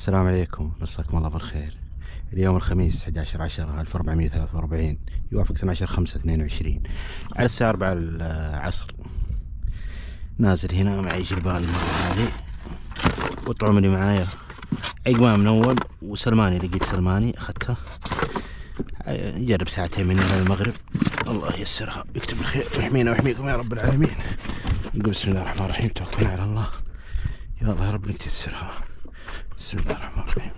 السلام عليكم، مساكم الله بالخير. اليوم الخميس 11/10/1443 يوافق 12/5/22 على الساعة 4 العصر. نازل هنا معي جلباني المرة هذه وطعم اللي معايا عقمام من أول وسلماني، لقيت سلماني أخذته يجرب ساعتين من هنا المغرب. الله ييسرها ويكتب الخير ويحمينا ويحميكم يا رب العالمين. نقول بسم الله الرحمن الرحيم، توكلنا على الله، يا الله يا رب انك تيسرها. بسم الله الرحمن الرحيم.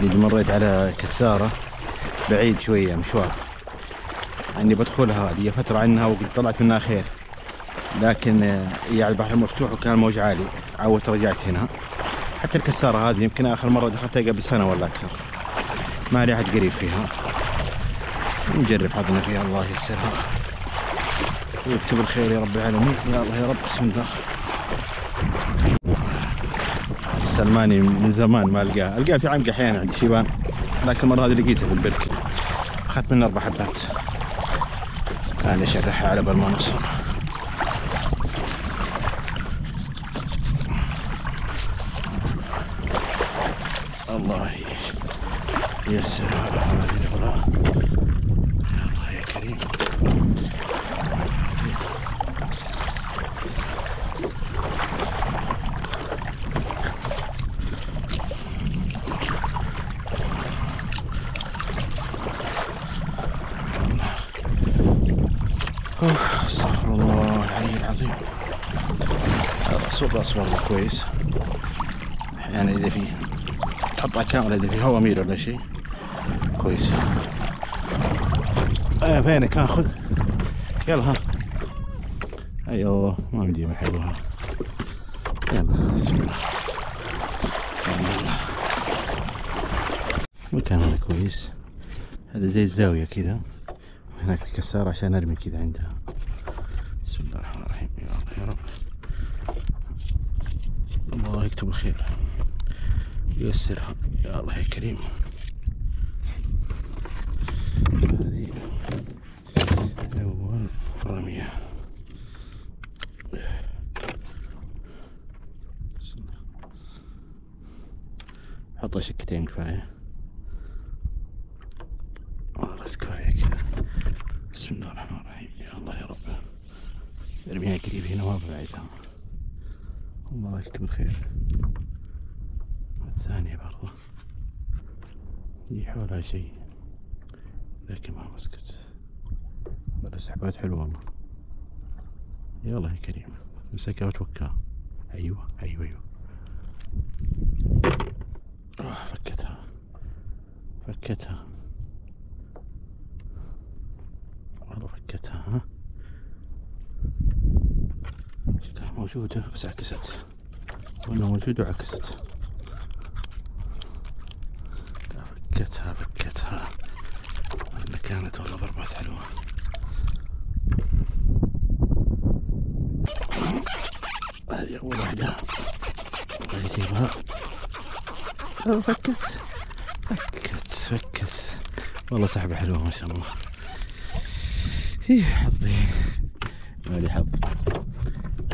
اللي مريت على كسارة بعيد شوية مشوار اني بدخلها، لي فترة عنها وقد طلعت منها خير، لكن هي على البحر المفتوح وكان موج عالي، عودت رجعت هنا. حتى الكسارة هذه يمكن اخر مرة دخلتها قبل سنة ولا اكثر، ما لي احد قريب فيها. نجرب حظنا فيها، الله ييسرها ويكتب الخير يا رب العالمين، يا الله يا رب. بسم الله. السلماني من زمان ما القاه، القاه في عمق احيانا عند شيبان، لكن المره هذه لقيته بالبرك، اخذت منه 4 حبات. انا اشرحها على بال ما نوصل. الله ييسر على هذه الغلا، يا الله يا كريم. استغفر الله العلي العظيم. الصوت اصبر كويس، احيانا اذا في تحط كاميرا اذا في هوامير ولا شيء كويس. فينك اخذ؟ يلا ها. ايوه ما بدي محلوها. يلا بسم الله. مكان هذا كويس، هذا زي الزاوية كذا هناك في الكسارة عشان ارمي كذا عندها. بسم الله الرحمن الرحيم، يا الله يا رب. الله يكتب الخير وييسرها، يا الله يا كريم. هذه اول رمية. حطها شكتين كفاية، خلاص كفاية كذا. بسم الله الرحمن الرحيم، يا الله يا رب. ارميها قريب هنا ما بعيدها. الله يكتب الخير. والثانية برضه اللي حولها شيء لكن ما مسكت ولا سحبات. حلوة والله، يا الله يا كريم. امسكها وتوكها. ايوه ايوه ايوه فكتها فكتها والله فكتها. ها شكلها موجودة بس عكست، ولا موجودة وعكست. فكتها فكتها ولا كانت والله ضربات حلوة. هذه أول واحدة الله يجيبها. فكت فكت فكت والله، سحبة حلوة ما شاء الله. ايه حظي مالي حظ.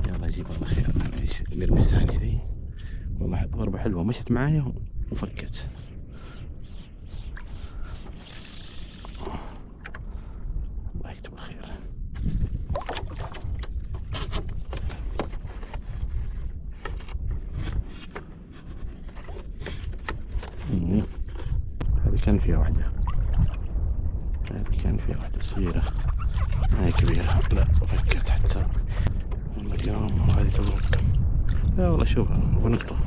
يلا جيب الله خير. انا ايش القرمة الثانية ذي والله ضربة حلوة، مشت معايا وفكت. الله يكتب الخير. هذه كان فيها واحدة، هذه كان فيها واحدة صغيرة هاي كبيرة، لا فكت حتى. والله اليوم هذه تضربك. لا والله شوفها ابغى نقطة،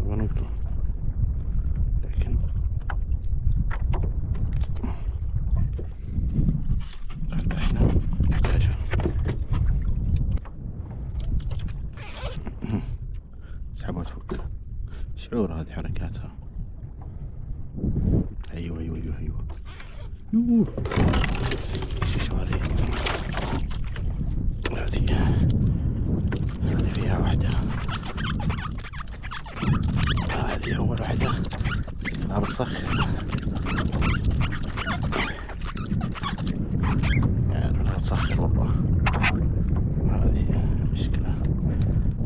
ابغى نقطة، لكن حتى احنا نحتاجها. اسحبها وتفك، شعور هذه حركاتها. ايوه ايوه ايوه ايوه يوه. شو هذه؟ هذه فيها واحدة. هذه أول واحدة أرسخ. يعني لا تصخر والله. هذه مشكلة.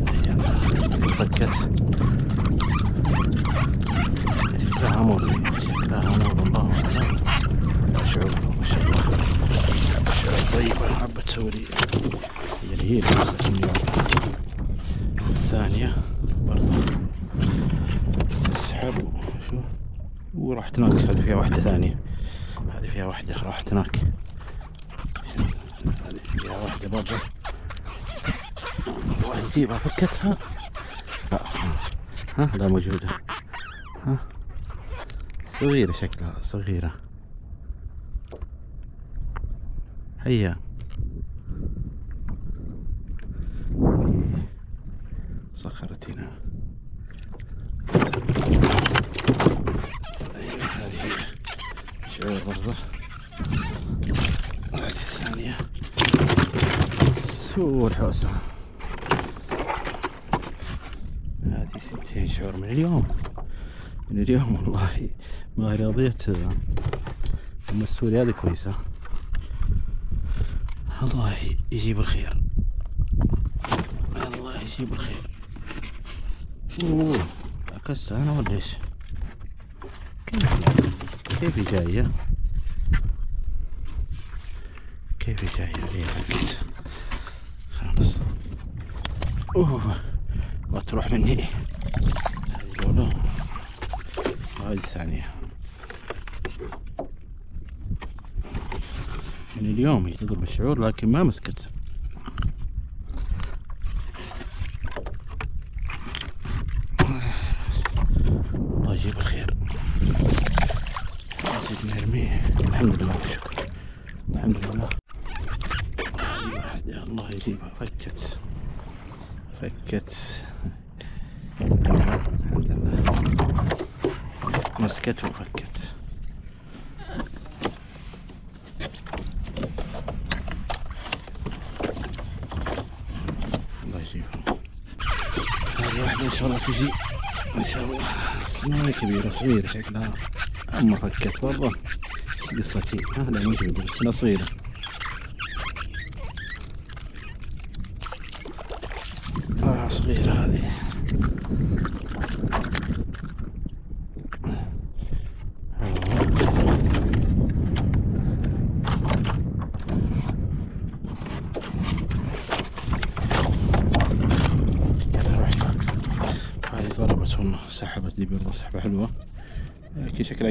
هذه فكت. لا هامور الله أعلم. شعور طيبة حابة تسوي لي الهيل والثانية برضه تسحب وشو وراحت هناك. هذه فيها واحدة ثانية، هذه فيها واحدة راحت هناك، هذه فيها واحدة برضه. واحدة ذي فكتها ها لا موجودة، ها صغيرة شكلها صغيرة. هيا صخرت هنا، ايوه هذه هي شعور برضه. هذه الثانية سور حوسة، هذه ستين شعور من اليوم والله ما رضيت ام السوري. هذه كويسة الله يجيب الخير، الله يجيب الخير. اوه عكستها انا ولا ايش؟ كيفي جاية كيفي جاية زي ما قلت. خلاص اوه ما تروح مني. هذه الاولى وهذه الثانية من اليوم تضرب الشعور لكن ما مسكت. الله يجيب الخير. نسيت نرميه الحمد لله والشكر الحمد لله. الله يجيبها فكت الحمد لله، مسكت وفكت. هذه واحدة إن شاء الله تجي إن شاء الله، ما هي كبيرة صغيرة شكلها. أما فكت برضه قصتي، ها لا موجودة بس أنها صغيرة. صغيرة هذه. سحبت لي برضه سحبة حلوة لكن شكلها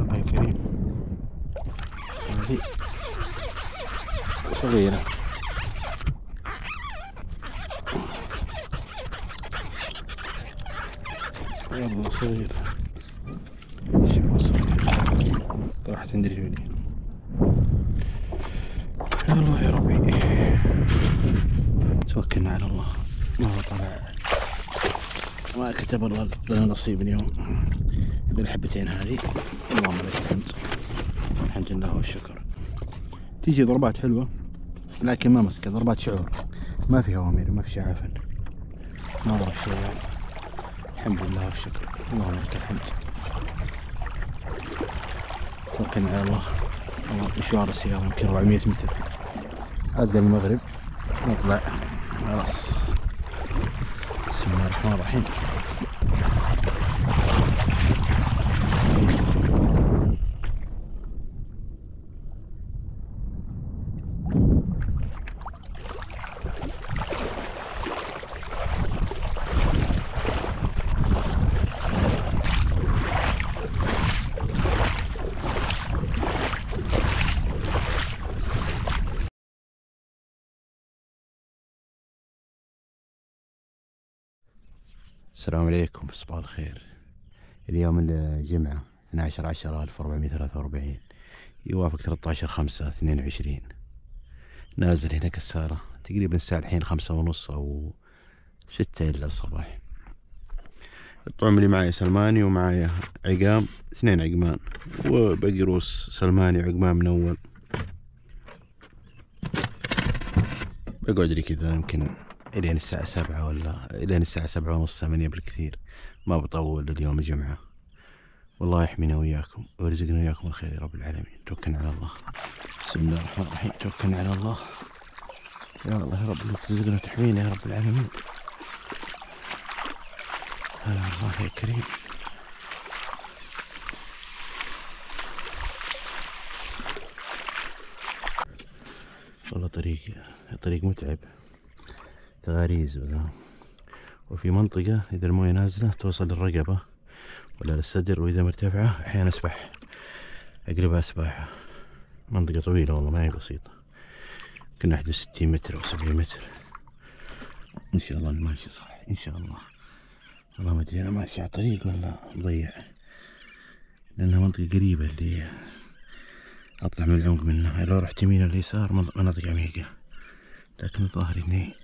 الله كريم. هذه صغيرة. يلا صغيرة. شوفوا صغيرة. راحت عند رجولي. الله يا ربي. توكلنا على الله. ما طلع. ما كتب الله لنا نصيب اليوم بالحبتين هذه. اللهم لك الحمد، الحمد لله والشكر. تيجي ضربات حلوة لكن ما مسكت، ضربات شعور، ما في هوامير، ما في شعفن، ما ضرب شيء يعني. الحمد لله والشكر اللهم لك الحمد. توكلنا على الله. مشوار السيارة يمكن 400 متر. أذن المغرب نطلع خلاص. بسم الله الرحمن الرحيم. السلام عليكم، صباح الخير. اليوم الجمعة 12/10/1443 يوافق 13/5/22. نازل هنا كسارة تقريبا الساعة الحين 5:30 أو 6 إلا الصباح. الطعم اللي معايا سلماني ومعايا عقام، 2 عقمان وباقي روس سلماني وعقمان من اول. بقعد لي كذا يمكن الين الساعة 7 ولا الين الساعة 7:30 8 بالكثير، ما بطول اليوم الجمعة. والله يحمينا وياكم ويرزقنا وياكم الخير يا رب العالمين. توكلنا على الله. بسم الله الرحمن الرحيم. توكلنا على الله. يا الله يا رب ترزقنا وتحمينا يا رب العالمين. هلا الله يا كريم. والله طريق متعب، تغاريز وفي منطقة إذا الموية نازلة توصل للرقبة ولا للصدر، وإذا مرتفعة أحيانا أسبح أقلبها سباحة. منطقة طويلة والله ما هي بسيطة، كنا حدود 60 متر أو 70 متر. إن شاء الله ماشي صح إن شاء الله. والله ما أدري أنا ماشي على طريق ولا مضيع، لأنها منطقة قريبة اللي أطلع من العمق منها. لو رحت يمين ولا يسار مناطق عميقة، لكن ظاهري إني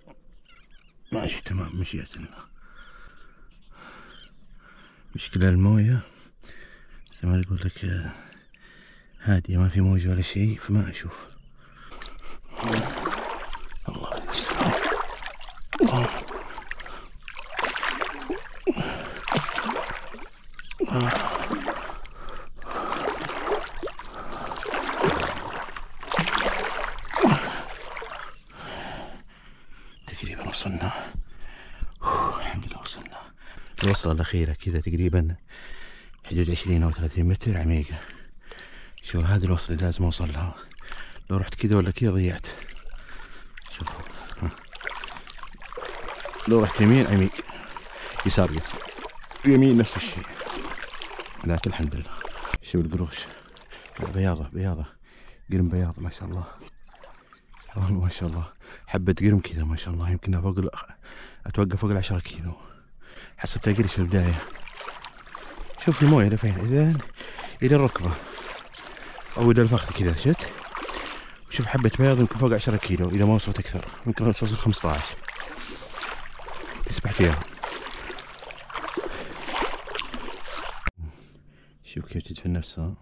ماشي تمام مشيئة الله. مشكلة الموية زي ما أقول لك هادية، ما في موج ولا شيء فما أشوف. الله يستر. تقريبا وصلنا، الحمد لله وصلنا. الوصلة الأخيرة كذا تقريبا حدود 20 أو 30 متر عميقة. شو هذه الوصلة اللي لازم أوصل لها، لو رحت كذا ولا كذا ضيعت. شوفوا لو رحت يمين عميق، يسار يمين نفس الشيء، لكن الحمد لله. شوف القروش بياضة بياضة، قرم بياض ما شاء الله. والله ما شاء الله حبة قرم كذا ما شاء الله، يمكنها فوق أتوقع فوق 10 كيلو، حسبتها قرش في البداية. شوف الموية إلى فين، إلى الركبة أو إلى الفخذ كذا شت. وشوف حبة بياض يمكن فوق 10 كيلو، إذا ما وصلت أكثر يمكن توصل 15، تسبح فيها. شوف كيف تدفن نفسها،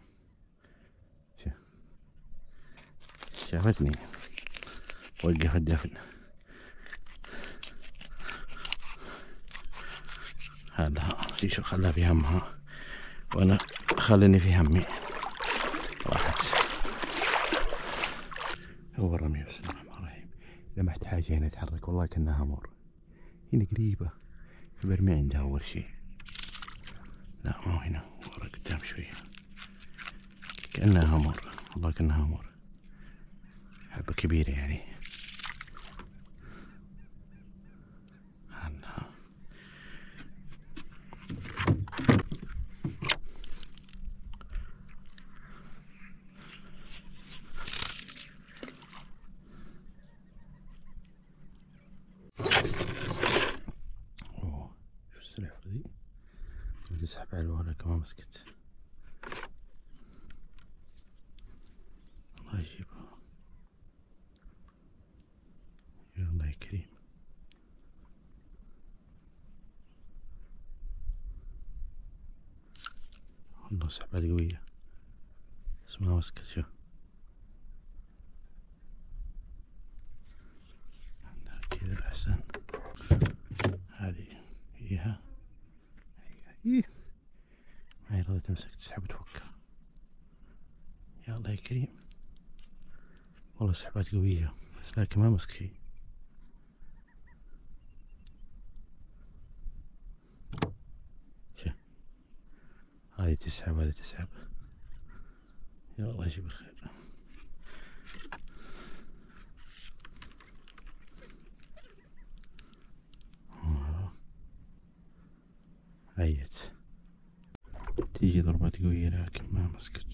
شافتني وقف الدفن. هذا شو خلها في همها وانا خلني في همي، راحت. هو الرمي بسم الله الرحمن الرحيم. لمحت حاجة هنا تحرك، والله كأنها هامور. هنا قريبة برمي عندها أول شيء. لا ما هو هنا، ورا قدام شوية. كأنها هامور، والله كأنها هامور. حبة كبيرة يعني. اسحب على الورق ما مسكت. الله يجيبها يا الله يا كريم. والله سحبة قوية بس ما مسكت. شو عندها كذا أحسن، هذه فيها ما هي راضية تمسك، تسحب وتفكها. يا الله يا كريم. والله سحبات قوية بس لكن ما مسك شيء. شوف هذه تسحب هذه تسحب. يا الله يجيب الخير. عيت تيجي ضربات قوية لكن ما مسكت.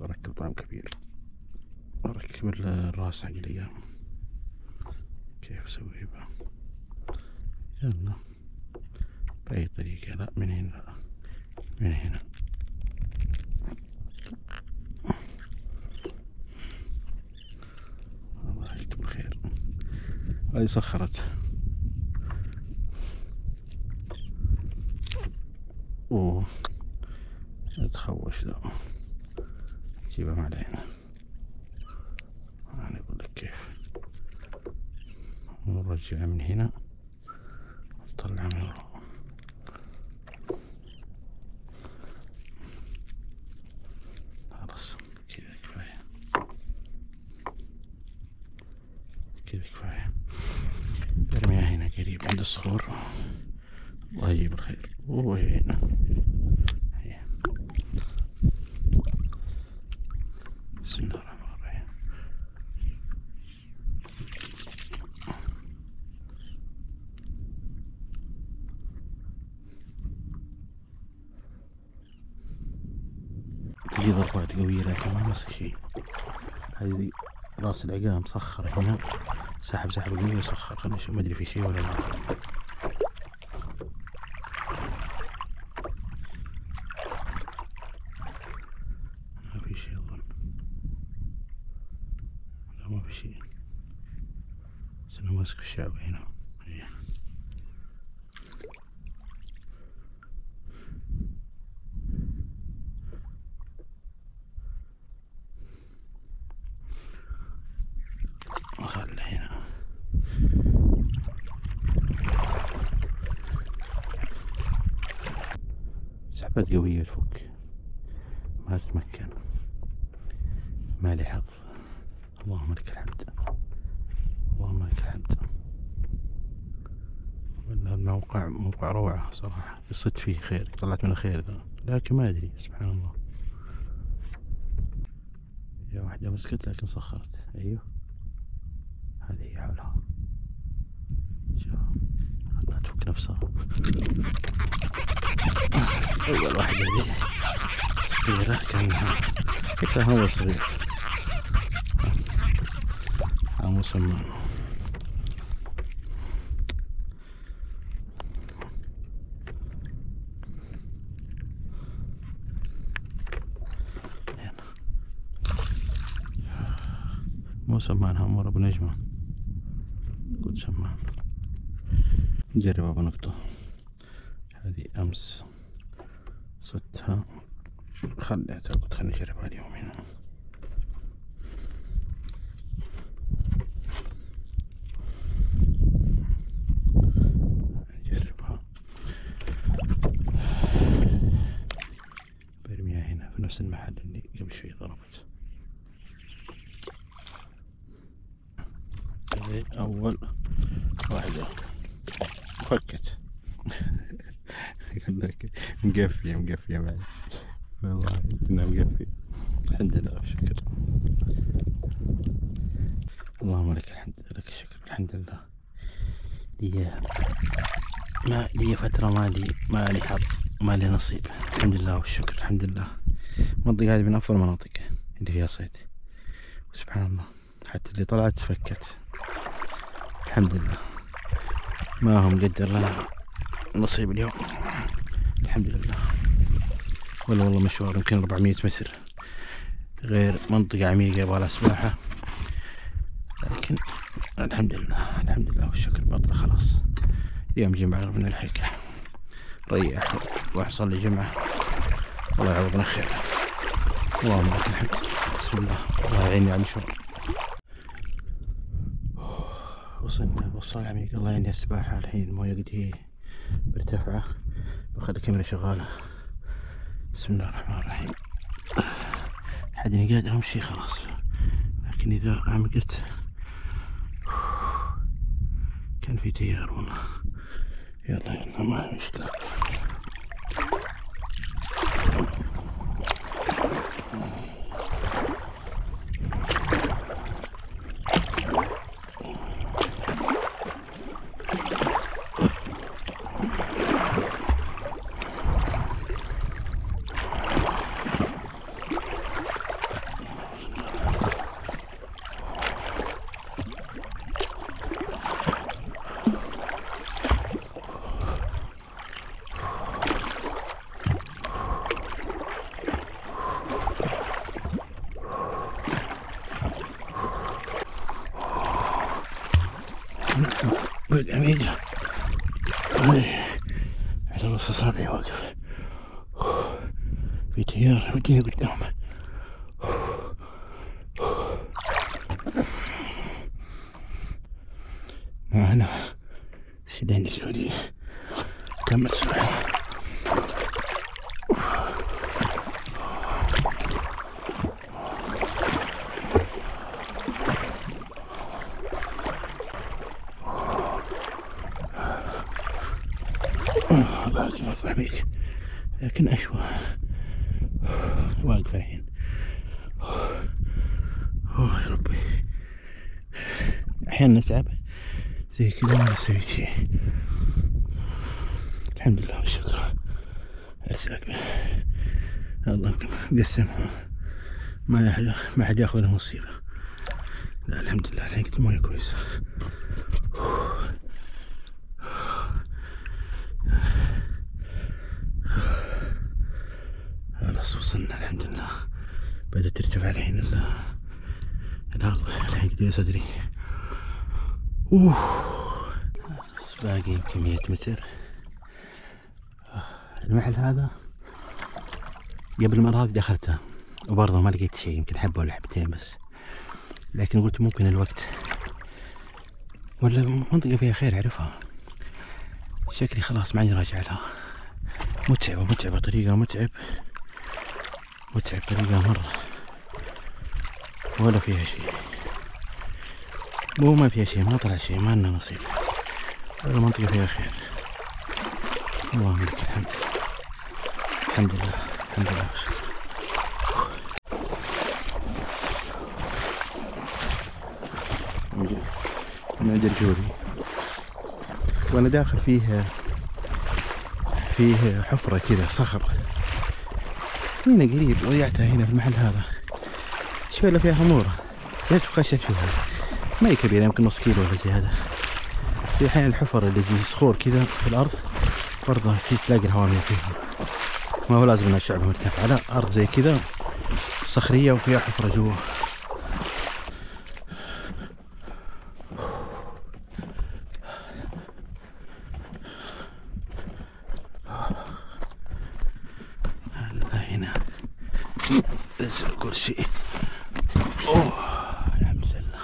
بركب طعم كبير، بركب الراس حق الأيام. كيف أسوي بقى؟ يلا بأي طريقة. لا من هنا، لا من هنا. الله يكتب الخير. هذه صخرت. اوه اتخوش ده، جيبها ما علينا. انا اقول لك كيف نرجعها من هنا نطلعها من ورا. خلاص كذا كفاية، كذا كفاية. ارميها هنا قريب عند الصخور، الله يجيب الخير. وهي هنا هي. بسم الله الرحمن الرحيم. تجي ضربات قوية لكن ما مسك شيء. هذه راس العقام مسخر هنا، سحب سحب قوية وسخر. خلنا نشوف ما ادري في شيء ولا لا. ماسك الشعب هنا إيه. وخلي هنا سحبات قوية الفك، ما تتمكن، ما لي حظ. اللهم لك الحمد، اللهم لك الحمد. الموقع موقع روعة صراحة، قصت فيه خير، طلعت منه خير ذا، لكن ما أدري سبحان الله. يا واحدة مسكت لكن صخرت. أيوه هذه حولها، شوفها خلاها تفك نفسها. أول واحدة هذه صغيرة كأنها حتى هو صغير، مو سمان. مو سمان هامور، ابو نجمة قلت سمان. نجرب ابو نقطة، هذه امس صدتها خليتها، قلت خليني اجربها اليوم هنا. نفس المحل اللي قبل شوي ضربت. أول واحدة فكت. مقفية مقفية بعد، والله إنها مقفية. الحمد لله والشكر، اللهم لك الحمد، لك الشكر، الحمد لله. لي فترة ما لي حظ، ما لي نصيب. الحمد لله والشكر، الحمد لله. المنطقة هذه من أفضل المناطق اللي فيها صيد، وسبحان الله حتى اللي طلعت فكت الحمد لله. ما هم قدر لنا نصيب اليوم الحمد لله. ولا والله مشوار يمكن 400 متر، غير منطقة عميقة ولا سباحة، لكن الحمد لله، الحمد لله والشكر. بطلة خلاص يوم جمعة من الحكة، ريح وحصل لي جمعة، الله يعوضنا خير. اللهم لك الحمد، بسم الله، الله يعيني على المشوار. وصلنا بوصلة العميق، الله يعيني على السباحة الحين، الموية قد هي مرتفعة، بخلي الكاميرا شغالة. بسم الله الرحمن الرحيم. حدني قادر أمشي خلاص، لكن إذا عمقت كان في تيار والله. يلا يلا ما في مشكلة. بدأ ميلة على رأس أصابعي واقف. في تيار ودينا قدام. معنا سيدان الجودي كمل سرعة. باقي مطلع بيك لكن أشوى واقفة الحين. أوه يا ربي، أحيانا نتعب زي كذا ما نسوي شيء. الحمد لله والشكر. أسألك الله مقسمها، ما حد ياخذ المصيبة. لا الحمد لله الحين قلت الموية كويسة. خلاص وصلنا الحمد لله، بدأت ترتفع الحين الأرض الحين قدام صدري. بس باقي يمكن 100 متر. المحل هذا قبل ما أراك دخلته وبرضه ما لقيت شيء، يمكن حبة ولا حبتين بس، لكن قلت ممكن الوقت ولا منطقة فيها خير أعرفها. شكلي خلاص معني راجع لها. متعبة طريقة، متعب طريقة مرة، ولا فيها شيء. مو ما فيها شيء، ما طلع شيء، ما لنا نصيب ولا منطقة فيها خير. اللهم لك الحمد، الحمد لله الحمد لله. نعد الجوري وانا داخل فيه حفرة كذا صخر هنا قريب، وضيعتها هنا في المحل هذا. شوي الا فيها هامور، لا تخشى تشوفها، ما هي كبيرة يمكن نص كيلو ولا زيادة. في حين الحفر اللي تجي صخور كذا في الأرض برضه في تلاقي الهوامير فيها. ما هو لازم أن الشعب مرتفع على أرض زي كذا صخرية وفيها حفرة جوا. نزل الكرسي. الحمد لله،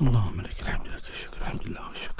اللهم لك الحمد لك الشكر، الحمد لله والشكر.